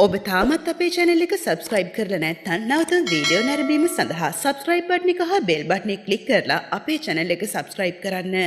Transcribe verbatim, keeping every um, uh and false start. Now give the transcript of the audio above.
ඔබ තාමත් අපේ channel එක subscribe කරලා නැත්නම් නැවත වීඩියෝ නැරඹීම සඳහා subscribe button එක හා bell button එක click කරලා අපේ channel එක subscribe කරන්න.